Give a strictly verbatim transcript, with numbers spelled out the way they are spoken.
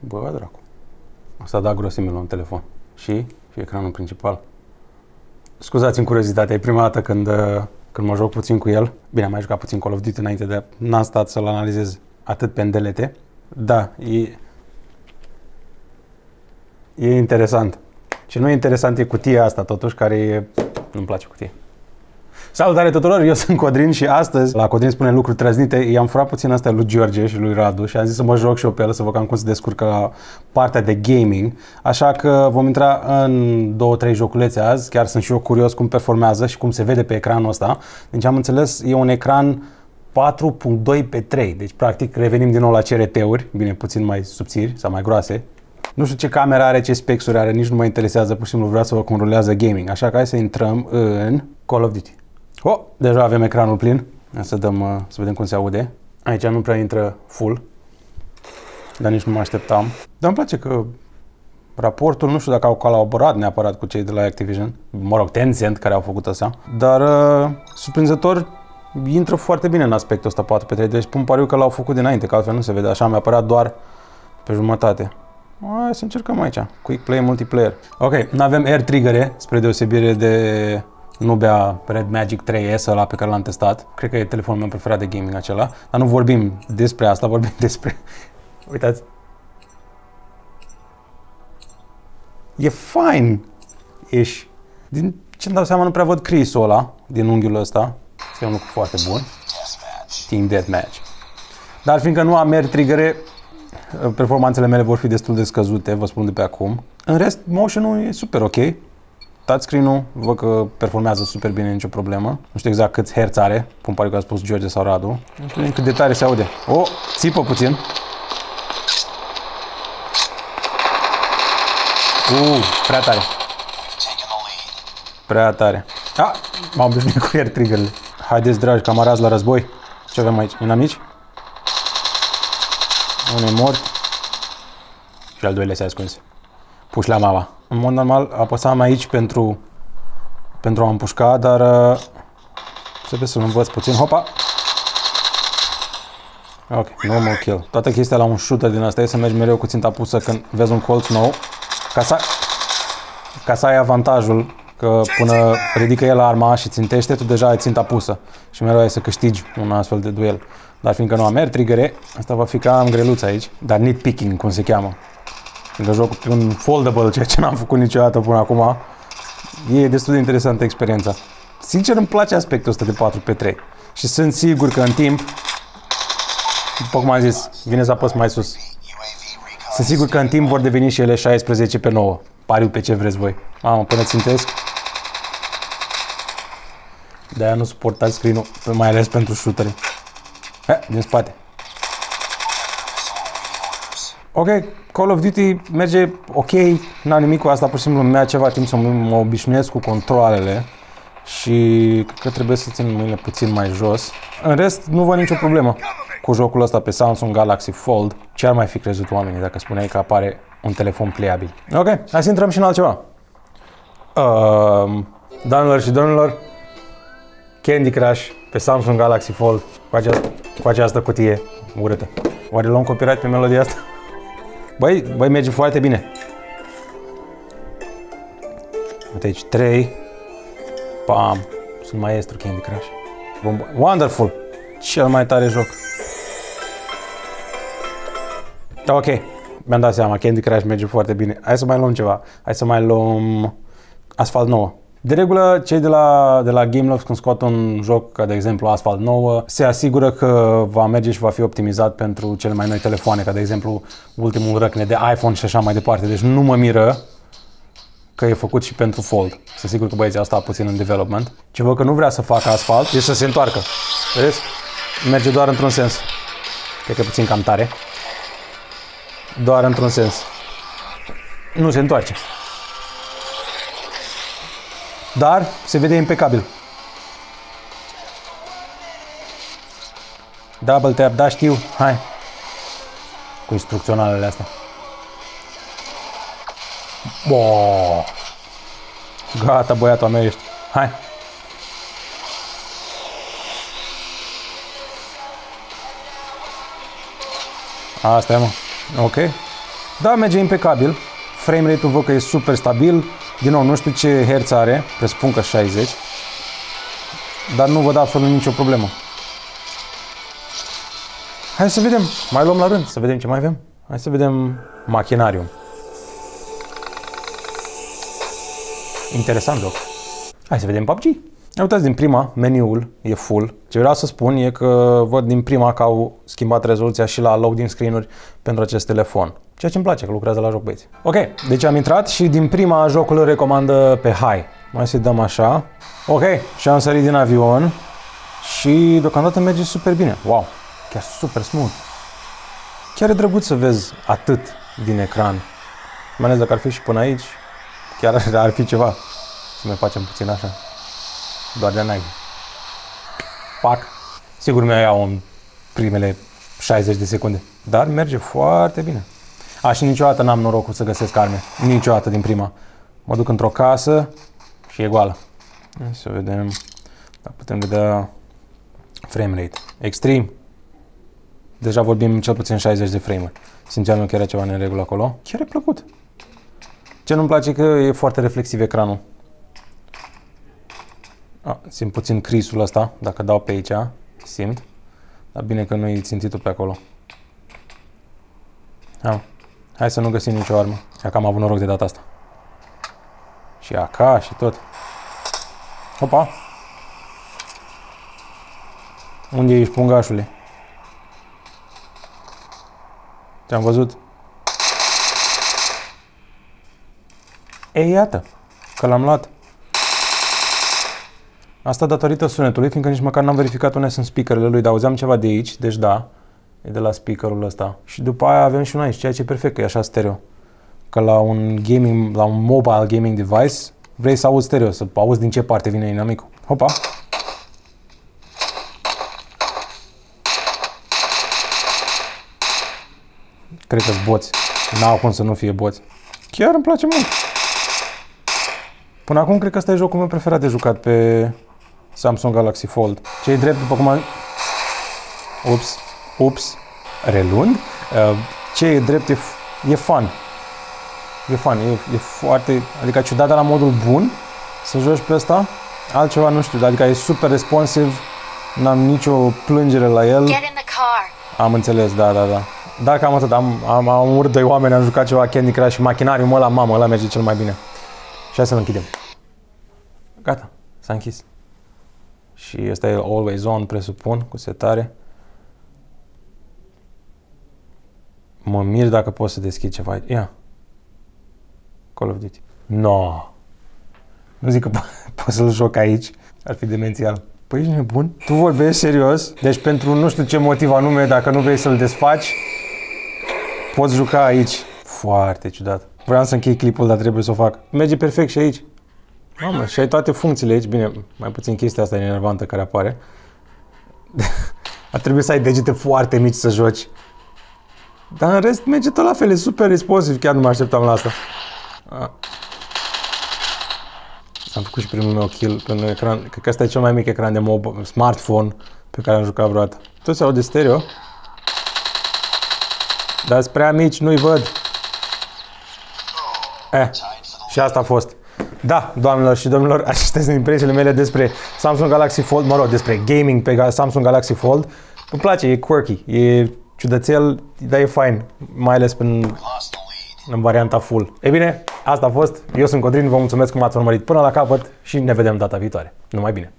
Bă, dracu. Asta da grosimile la un telefon. Și, și ecranul principal. Scuzați-mi curiozitatea, e prima dată când, când mă joc puțin cu el. Bine, am mai jucat puțin Call of Duty înainte, de n-am stat să-l analizez atât pe îndelete. Da, e... E interesant. Ce nu e interesant e cutia asta, totuși, care e... Nu-mi place cutie. Salutare tuturor, eu sunt Codrin și astăzi, la Codrin spune lucruri trăznite, i-am furat puțin astea lui George și lui Radu și am zis să mă joc și eu pe el, să văd cam cum se descurcă partea de gaming. Așa că vom intra în două trei joculețe azi, chiar sunt și eu curios cum performează și cum se vede pe ecranul ăsta. Deci am înțeles, e un ecran patru punct doi pe trei, deci practic revenim din nou la C R T-uri, bine, puțin mai subțiri sau mai groase. Nu știu ce camera are, ce specs-uri are, nici nu mă interesează, pur și simplu vreau să vă cum rulează gaming. Așa că hai să intrăm în Call of Duty. Oh, deja avem ecranul plin. Să dăm, să vedem cum se aude. Aici nu prea intră full, dar nici nu mă așteptam. Dar îmi place că raportul, nu știu dacă au colaborat neapărat cu cei de la Activision, mă rog, Tencent, care au făcut asta, dar surprinzător intră foarte bine în aspectul ăsta patru pe trei, deci pun pariu că l-au făcut dinainte, că altfel nu se vede, așa mi-a apărat doar pe jumătate. Hai să încercăm aici, Quick Play Multiplayer. Ok, nu avem air trigger-e, spre deosebire de nubea Red Magic trei S, ăla pe care l-am testat. Cred că e telefonul meu preferat de gaming acela, dar nu vorbim despre asta, vorbim despre... Uitați! E fain! Ești... Din ce-mi dau seama, nu prea văd crisul ăla din unghiul ăsta. Este un lucru foarte bun. Team Deathmatch. Dar fiindcă nu am air trigger-e, performanțele mele vor fi destul de scăzute, vă spun de pe acum. În rest, motion-ul e super ok. Touchscreen-ul, văd că performează super bine, nicio problemă. Nu știu exact câți herți are, pun pariu că a spus George sau Radu. Nu știu cât de tare se aude. O, țipă puțin. Uuu, prea tare. Prea tare. Ah, m-am obișnuit cu air trigger-le. Haideți, dragi camarazi, la război. Ce avem aici? Inamici? Unul e mort și al doilea se ascunse. Puși la mama. În mod normal apăsam aici pentru, pentru a împușca, dar uh, trebuie să-l învăț puțin. Hopa! Ok, normal kill. Toată chestia la un shooter din asta e să mergi mereu cu ținta pusă când vezi un colț nou, ca să, ca să ai avantajul că până ridică el arma și țintește, tu deja ai ținta pusă și mereu ai să câștigi un astfel de duel. Dar fiindcă nu am air trigger, asta va fi cam greluț aici, dar nitpicking, cum se cheamă. Când joc un foldable, ceea ce n-am făcut niciodată până acum, e destul de interesantă experiența. Sincer, îmi place aspectul ăsta de patru pe trei și sunt sigur că în timp, după cum am zis, vine să apăs mai sus, sunt sigur că în timp vor deveni și ele șaisprezece pe nouă, pariu pe ce vreți voi. Mamă, până țintesc. De-aia nu suportați screen-ul, mai ales pentru shooter-i. He, din spate. Ok, Call of Duty merge ok, n-am nimic cu asta, pur și simplu mi-a ceva timp să mă obișnuiesc cu controalele și cred că trebuie să țin mâinile puțin mai jos. În rest, nu văd nicio problemă cu jocul ăsta pe Samsung Galaxy Fold. Ce ar mai fi crezut oamenii dacă spuneai că apare un telefon pliabil? Ok, hai să intrăm și în altceva. Uh, Doamnelor și domnilor, Candy Crush pe Samsung Galaxy Fold cu această, cu această cutie urâtă. Oare luăm copyright pe melodia asta? Băi, băi, merge foarte bine. Uite aici, trei. Pam, sunt maestru Candy Crush. Bomba. Wonderful! Cel mai tare joc. Da, ok, mi-am dat seama, Candy Crush merge foarte bine. Hai să mai luăm ceva. Hai să mai luăm Asphalt nouă. De regulă, cei de la, de la GameLabs, când scot un joc ca de exemplu Asphalt nouă, se asigură că va merge și va fi optimizat pentru cele mai noi telefoane, ca de exemplu ultimul răcne de iPhone și așa mai departe. Deci nu mă miră că e făcut și pentru Fold. Sunt sigur că băieții au stat puțin în development. Ce văd că nu vrea să facă Asphalt e să se întoarcă. Vedeți? Merge doar într-un sens. Cred că e puțin cam tare. Doar într-un sens. Nu se întoarce. Dar se vede impecabil. Double tap, da, știu. Hai. Cu instrucționalele astea. Boa. Gata, băiatul meu ești. Hai. Asta e, mă. Ok. Da, merge impecabil. Frame rate-ul văd că e super stabil. Din nou, nu știu ce hertz are, presupun că șaizeci. Dar nu văd absolut nicio problemă. Hai să vedem, mai luăm la rând, să vedem ce mai avem. Hai să vedem Machinarium. Interesant loc. Hai să vedem P U B G. Ia uitați, din prima, meniul e full. Ce vreau să spun e că văd din prima că au schimbat rezoluția și la loading screen-uri pentru acest telefon. Ceea ce îmi place, că lucrează la joc băieți. Ok, deci am intrat și din prima jocul îl recomandă pe high. Mai să-i dăm așa. Ok, și am sărit din avion și deocamdată merge super bine. Wow, chiar super smooth. Chiar e drăguț să vezi atât din ecran. Mai ales dacă ar fi și până aici, chiar ar fi ceva. Să mai facem puțin așa. Doar de-a naibii. Pac. Sigur mi-o iau în primele șaizeci de secunde. Dar merge foarte bine. A, și niciodată n-am norocul să găsesc arme. Niciodată din prima. Mă duc într-o casă și e goală. Hai să vedem. Dacă putem vedea frame rate. Extreme. Deja vorbim cel puțin șaizeci de frame-uri. Simțeam că era ceva în regulă acolo. Chiar e plăcut. Ce nu-mi place că e foarte reflexiv ecranul. A, simt puțin crisul ăsta, dacă dau pe aici, simt. Dar bine că nu e țintitul pe acolo. A, hai să nu găsim nicio armă. Ia că am avut noroc de data asta. Și A K și tot. Opa! Unde ești, pungașule? Te-am văzut. Ei, iată, că l-am luat. Asta datorită sunetului, fiindcă nici măcar n-am verificat unde sunt speakerele lui, dar auzeam ceva de aici, deci da, e de la speakerul ăsta. Și după aia avem și un aici, ceea ce e perfect, că e așa stereo. Că la un gaming, la un mobile gaming device, vrei să auzi stereo, să auzi din ce parte vine inamicul. Hopa! Cred că-s boți. N-au cum să nu fie boți. Chiar îmi place mult. Până acum cred că ăsta e jocul meu preferat de jucat pe Samsung Galaxy Fold. Ce-i drept, după cum am... Ups, ups, relund. Ce-i drept, e, e fun. E fun, e, e foarte... Adică ciudat, dar la modul bun să joci pe ăsta. Altceva nu știu, adică e super responsive. N-am nicio plângere la el. Am înțeles, da, da, da. Da, cam atât. Am, am, am urât doi oameni, am jucat ceva Candy Crush și Machinarium ăla, mamă, ăla merge cel mai bine. Și hai să-l închidem. Gata, s-a închis. Și ăsta e always on, presupun, cu setare. Mă mir dacă pot să deschid ceva aici. Ia. Call of Duty. No. Nu zic că pot să-l joc aici. Ar fi demențial. Păi ești nebun? Tu vorbești serios? Deci pentru nu știu ce motiv anume, dacă nu vrei să-l desfaci, poți juca aici. Foarte ciudat. Vreau să închei clipul, dar trebuie să o fac. Merge perfect și aici. Mamă, și ai toate funcțiile aici. Bine, mai puțin chestia asta e enervantă care apare. Ar trebui să ai degete foarte mici să joci. Dar în rest merge tot la fel, e super responsiv. Chiar nu mă așteptam la asta. A. Am făcut și primul meu kill pe un ecran. Cred că ăsta e cel mai mic ecran de mob, smartphone pe care am jucat vreodată. Tot se aude stereo. Dar sunt prea mici, nu-i văd. Eh, și asta a fost. Da, doamnelor și domnilor, acestea sunt impresiile mele despre Samsung Galaxy Fold, mă rog, despre gaming pe Samsung Galaxy Fold. Îmi place, e quirky, e ciudățel, dar e fain, mai ales în, în varianta full. E bine, asta a fost, eu sunt Codrin, vă mulțumesc că m-ați urmărit până la capăt și ne vedem data viitoare. Numai bine!